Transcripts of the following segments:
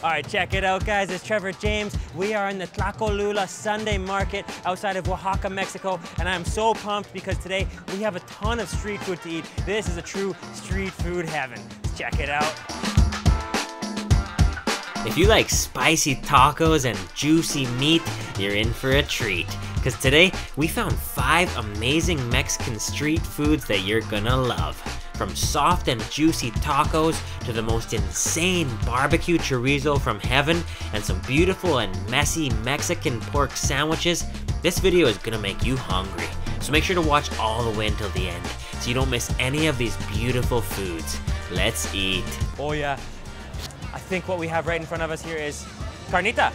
All right, check it out, guys. It's Trevor James. We are in the Tlacolula Sunday market outside of Oaxaca, Mexico, and I'm so pumped because today we have a ton of street food to eat. This is a true street food heaven. Let's check it out. If you like spicy tacos and juicy meat, you're in for a treat. Because today, we found 5 amazing Mexican street foods that you're gonna love. From soft and juicy tacos to the most insane barbecue chorizo from heaven and some beautiful and messy Mexican pork sandwiches, this video is gonna make you hungry. So make sure to watch all the way until the end so you don't miss any of these beautiful foods. Let's eat. Oh yeah. I think what we have right in front of us here is carnita.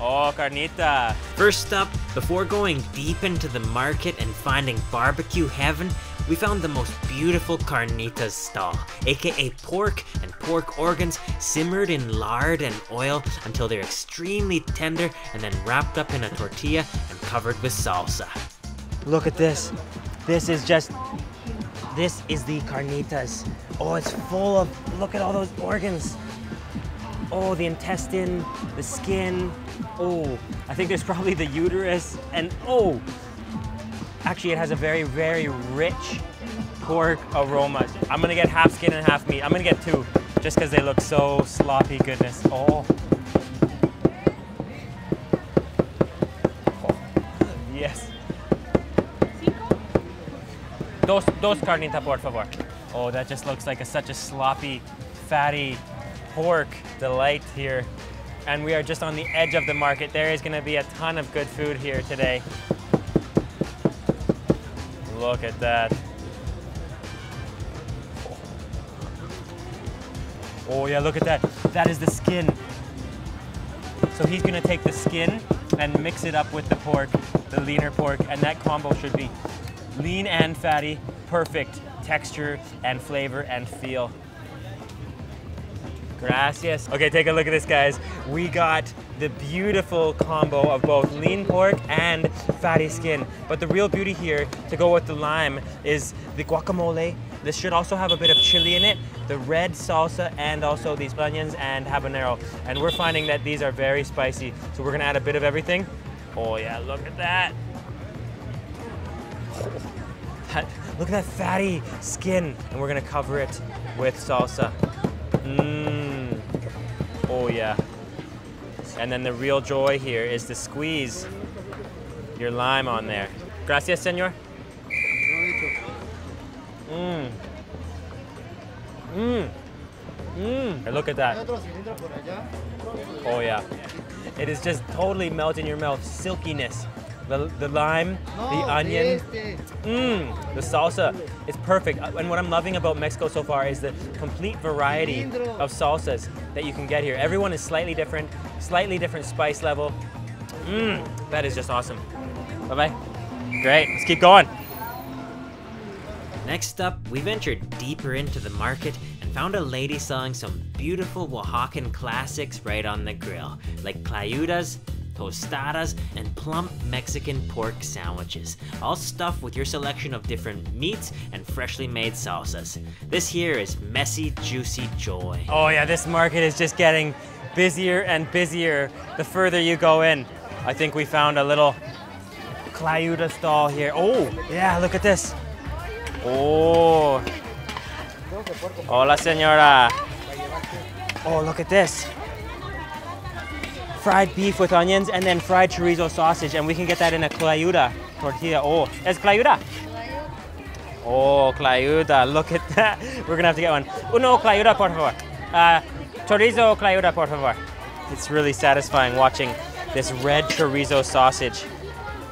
Oh, carnita. First up, before going deep into the market and finding barbecue heaven, we found the most beautiful carnitas stall, aka pork and pork organs simmered in lard and oil until they're extremely tender and then wrapped up in a tortilla and covered with salsa. Look at this. This is the carnitas. Oh, it's full of, look at all those organs. Oh, the intestine, the skin. Oh, I think there's probably the uterus, and oh, actually it has a very, very rich pork aroma. I'm gonna get half skin and half meat. I'm gonna get 2, just because they look so sloppy goodness. Oh. Oh. Yes. 2 carnita, por favor. Oh, that just looks like such a sloppy, fatty pork delight here. And we are just on the edge of the market. There is going to be a ton of good food here today. Look at that. Oh yeah, look at that. That is the skin. So he's going to take the skin and mix it up with the pork, the leaner pork, and that combo should be lean and fatty, perfect texture and flavor and feel. Gracias. Okay, take a look at this, guys. We got the beautiful combo of both lean pork and fatty skin. But the real beauty here, to go with the lime, is the guacamole. This should also have a bit of chili in it, the red salsa, and also these onions and habanero. And we're finding that these are very spicy, so we're gonna add a bit of everything. Oh yeah, look at that. Look at that fatty skin. And we're gonna cover it with salsa. Mmm. Oh yeah. And then the real joy here is to squeeze your lime on there. Gracias, señor. Mmm. Mmm. Mmm. Look at that. Oh yeah. It is just totally melt in your mouth. Silkiness. The lime, the onion, the salsa, it's perfect. And what I'm loving about Mexico so far is the complete variety of salsas that you can get here. Everyone is slightly different spice level. That is just awesome. Bye-bye. Great, let's keep going. Next up, we ventured deeper into the market and found a lady selling some beautiful Oaxacan classics right on the grill, like tlayudas, tostadas, and plump Mexican pork sandwiches, all stuffed with your selection of different meats and freshly made salsas. This here is messy, juicy joy. Oh yeah, this market is just getting busier and busier the further you go in. I think we found a little tlayuda stall here. Oh yeah, look at this. Oh. Hola, señora. Oh, look at this. Fried beef with onions and then fried chorizo sausage, and we can get that in a tlayuda tortilla. Oh, it's tlayuda. Oh, tlayuda, look at that. We're gonna have to get one. Uno tlayuda, por favor. Chorizo tlayuda, por favor. It's really satisfying watching this red chorizo sausage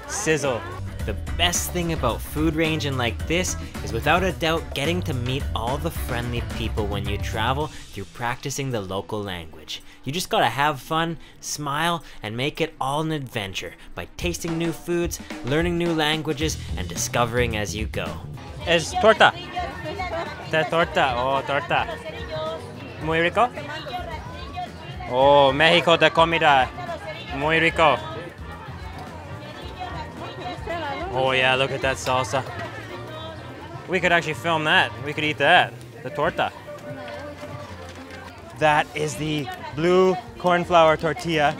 sizzle. The best thing about food ranging like this is without a doubt getting to meet all the friendly people when you travel through practicing the local language. You just gotta have fun, smile, and make it all an adventure by tasting new foods, learning new languages, and discovering as you go. Es torta. The torta. Oh, torta. Muy rico. Oh, Mexico de comida. Muy rico. Oh yeah, look at that salsa. We could actually film that. We could eat that. The torta. That is the blue corn flour tortilla.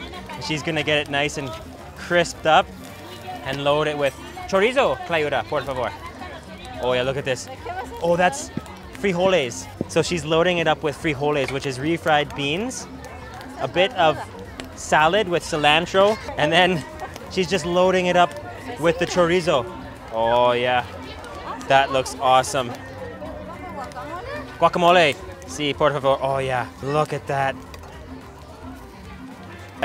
She's gonna get it nice and crisped up and load it with chorizo, Clayuda, por favor. Oh yeah, look at this. Oh, that's frijoles. So she's loading it up with frijoles, which is refried beans, a bit of salad with cilantro, and then she's just loading it up with the chorizo. Oh yeah, that looks awesome. Guacamole, si, por favor. Oh yeah, look at that.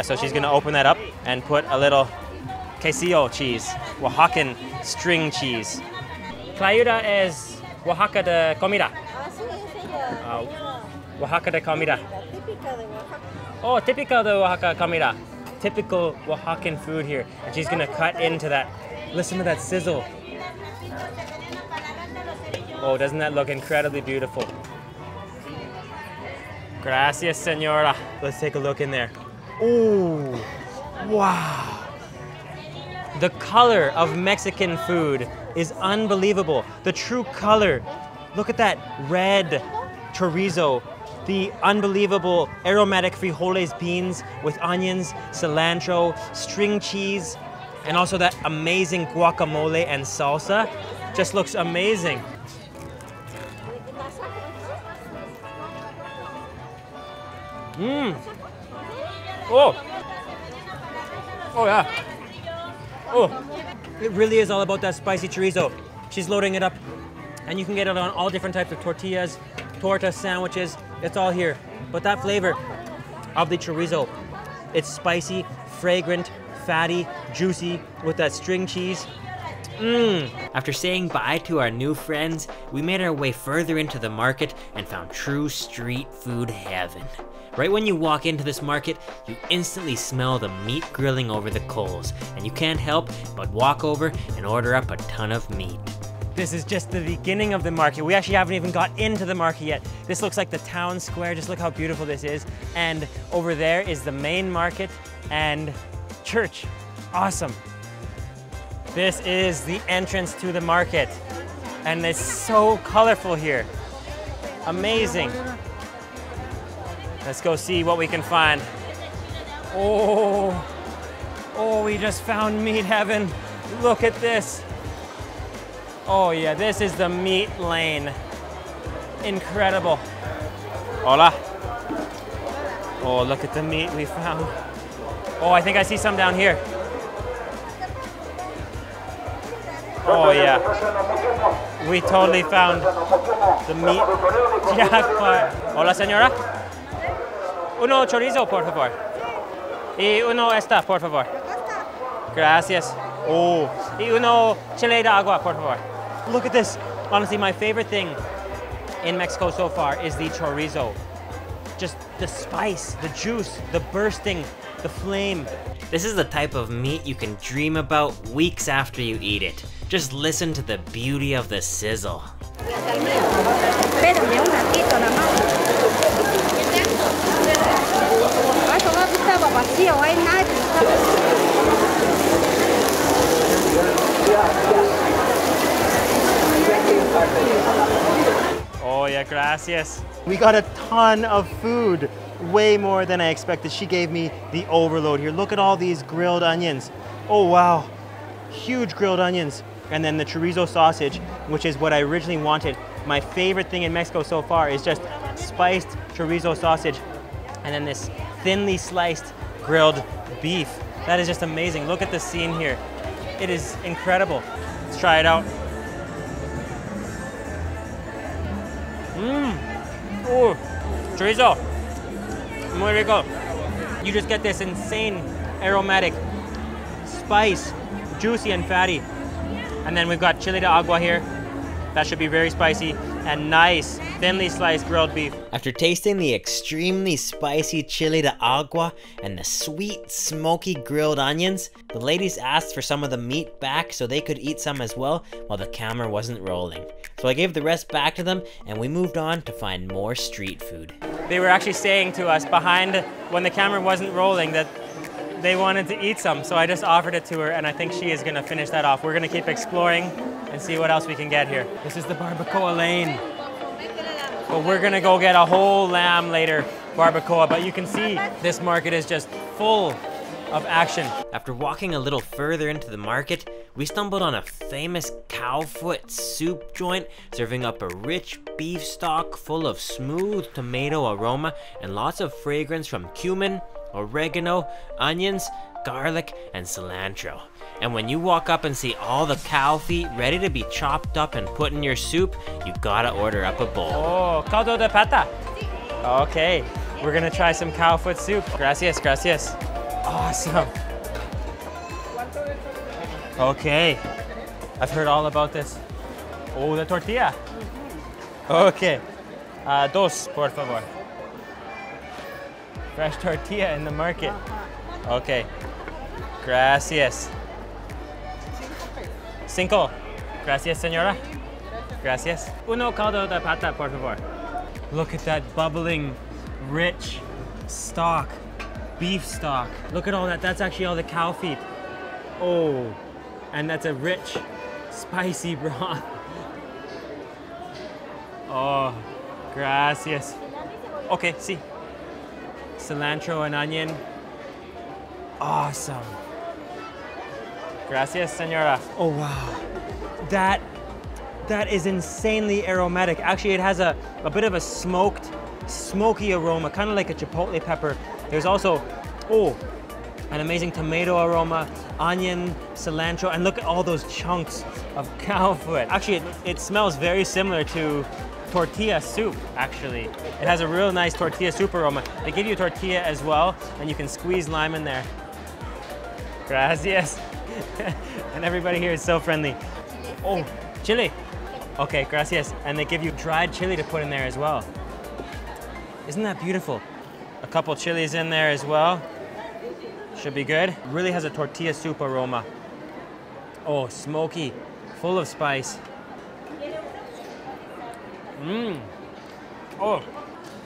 So she's gonna open that up and put a little quesillo cheese, Oaxacan string cheese. Clayuda es Oaxaca de comida. Oaxaca de comida. Oh, typical de Oaxaca comida. Typical Oaxacan food here. And she's gonna cut into that. Listen to that sizzle. Oh, doesn't that look incredibly beautiful? Gracias, señora. Let's take a look in there. Oh, wow. The color of Mexican food is unbelievable. The true color. Look at that red chorizo. The unbelievable aromatic frijoles beans with onions, cilantro, string cheese, and also that amazing guacamole and salsa. Just looks amazing. Mmm. Oh. Oh yeah. Oh. It really is all about that spicy chorizo. She's loading it up, and you can get it on all different types of tortillas, torta sandwiches. It's all here. But that flavor of the chorizo, it's spicy, fragrant, fatty, juicy with that string cheese. Mmm. After saying bye to our new friends, we made our way further into the market and found true street food heaven. Right when you walk into this market, you instantly smell the meat grilling over the coals, and you can't help but walk over and order up a ton of meat. This is just the beginning of the market. We actually haven't even got into the market yet. This looks like the town square. Just look how beautiful this is. And over there is the main market and church. Awesome. This is the entrance to the market. And it's so colorful here. Amazing. Let's go see what we can find. Oh, oh, we just found meat heaven. Look at this. Oh yeah, this is the meat lane. Incredible. Hola. Oh, look at the meat we found. Oh, I think I see some down here. Oh yeah. We totally found the meat jackpot. Hola, señora. Uno chorizo, por favor. Y uno esta, por favor. Gracias. Oh. Y uno chile de agua, por favor. Look at this. Honestly, my favorite thing in Mexico so far is the chorizo. Just the spice, the juice, the bursting, the flame. This is the type of meat you can dream about weeks after you eat it. Just listen to the beauty of the sizzle. Oh yeah, gracias. We got a ton of food, way more than I expected. She gave me the overload here. Look at all these grilled onions. Oh wow, huge grilled onions. And then the chorizo sausage, which is what I originally wanted. My favorite thing in Mexico so far is just spiced chorizo sausage. And then this thinly sliced grilled beef. That is just amazing. Look at the scene here. It is incredible. Let's try it out. Mmm. Oh, chorizo. Muy rico. You just get this insane aromatic spice, juicy and fatty. And then we've got chile de agua here. That should be very spicy and nice, thinly sliced grilled beef. After tasting the extremely spicy chile de agua and the sweet, smoky grilled onions, the ladies asked for some of the meat back so they could eat some as well while the camera wasn't rolling. So I gave the rest back to them and we moved on to find more street food. They were actually saying to us behind, when the camera wasn't rolling, that they wanted to eat some. So I just offered it to her and I think she is gonna finish that off. We're gonna keep exploring and see what else we can get here. This is the barbacoa lane. But we're gonna go get a whole lamb later barbacoa, but you can see this market is just full of action. After walking a little further into the market, we stumbled on a famous cowfoot soup joint serving up a rich beef stock full of smooth tomato aroma and lots of fragrance from cumin, oregano, onions, garlic, and cilantro. And when you walk up and see all the cow feet ready to be chopped up and put in your soup, you gotta order up a bowl. Oh, caldo de pata. Okay, we're gonna try some cowfoot soup. Gracias, gracias. Awesome. Okay, I've heard all about this. Oh, the tortilla. Okay, dos, por favor. Fresh tortilla in the market. Okay, gracias. Cinco. Gracias, señora. Gracias. Uno caldo de pata, por favor. Look at that bubbling, rich stock, beef stock. Look at all that. That's actually all the cow feet. Oh, and that's a rich, spicy broth. Oh, gracias. Okay, see. Cilantro and onion. Awesome. Gracias, señora. Oh, wow. That is insanely aromatic. Actually, it has a bit of a smoky aroma, kind of like a chipotle pepper. There's also, oh, an amazing tomato aroma, onion, cilantro, and look at all those chunks of cow foot. Actually, it smells very similar to tortilla soup, actually. It has a real nice tortilla soup aroma. They give you tortilla as well, and you can squeeze lime in there. Gracias. And everybody here is so friendly. Oh, chili. Okay, gracias. And they give you dried chili to put in there as well. Isn't that beautiful? A couple chilies in there as well. Should be good. Really has a tortilla soup aroma. Oh, smoky, full of spice. Mmm. Oh,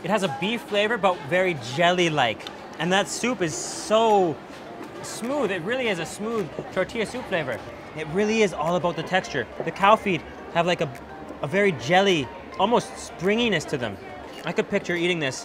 it has a beef flavor, but very jelly-like. And that soup is so smooth. It really is a smooth tortilla soup flavor. It really is all about the texture. The cow feet have like a very jelly, almost springiness to them. I could picture eating this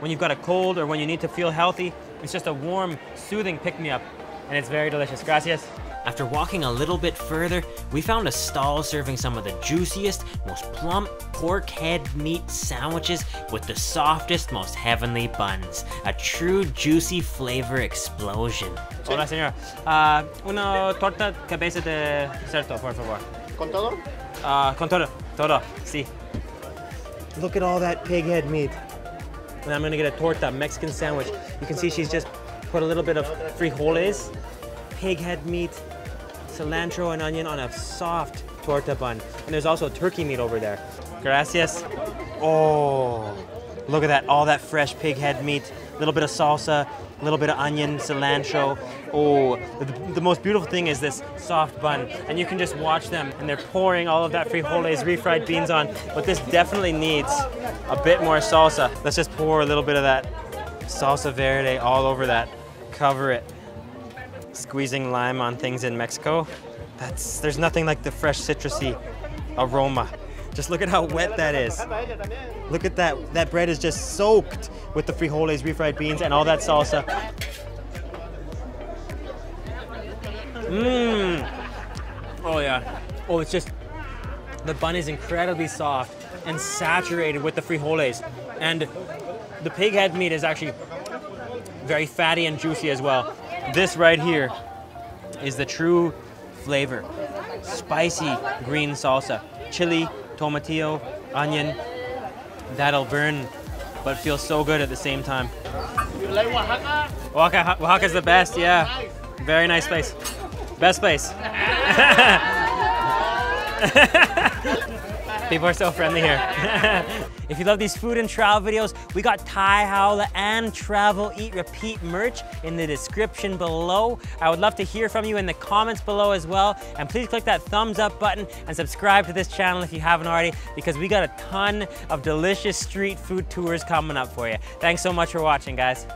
when you've got a cold or when you need to feel healthy. It's just a warm, soothing pick-me-up, and it's very delicious. Gracias. After walking a little bit further, we found a stall serving some of the juiciest, most plump pork head meat sandwiches with the softest, most heavenly buns. A true juicy flavor explosion. Hola, señora. Una torta cabeza de cerdo, por favor. ¿Con todo? Con todo. Todo, sí. Look at all that pig head meat. And I'm gonna get a torta, Mexican sandwich. You can see she's just put a little bit of frijoles, pig head meat, cilantro and onion on a soft torta bun. And there's also turkey meat over there. Gracias. Oh, look at that, all that fresh pig head meat, a little bit of salsa, a little bit of onion, cilantro. Oh, the most beautiful thing is this soft bun. And you can just watch them, and they're pouring all of that frijoles, refried beans on. But this definitely needs a bit more salsa. Let's just pour a little bit of that salsa verde all over that. Cover it. Squeezing lime on things in Mexico. There's nothing like the fresh citrusy aroma. Just look at how wet that is. Look at that. That bread is just soaked with the frijoles, refried beans, and all that salsa. Mmm. Oh yeah. Oh, it's just, the bun is incredibly soft and saturated with the frijoles. And the pig head meat is actually very fatty and juicy as well. This right here is the true flavor. Spicy green salsa. Chili, tomatillo, onion. That'll burn, but feels so good at the same time. You like Oaxaca? Oaxaca's the best, yeah. Very nice place. Best place. People are so friendly here. If you love these food and travel videos, we got Thai Howla and Travel Eat Repeat merch in the description below. I would love to hear from you in the comments below as well. And please click that thumbs up button and subscribe to this channel if you haven't already, because we got a ton of delicious street food tours coming up for you. Thanks so much for watching, guys.